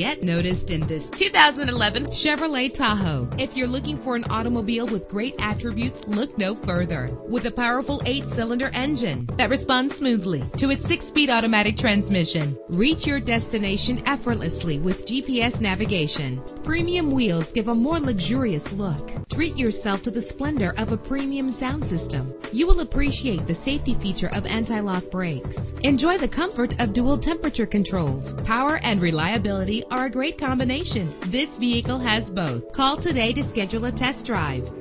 get noticed in this 2011 Chevrolet Tahoe. If you're looking for an automobile with great attributes, look no further. With a powerful 8-cylinder engine that responds smoothly to its 6-speed automatic transmission, reach your destination effortlessly with GPS navigation. Premium wheels give a more luxurious look. Treat yourself to the splendor of a premium sound system. You will appreciate the safety feature of anti-lock brakes. Enjoy the comfort of dual temperature controls. Power and reliability are a great combination. This vehicle has both. Call today to schedule a test drive.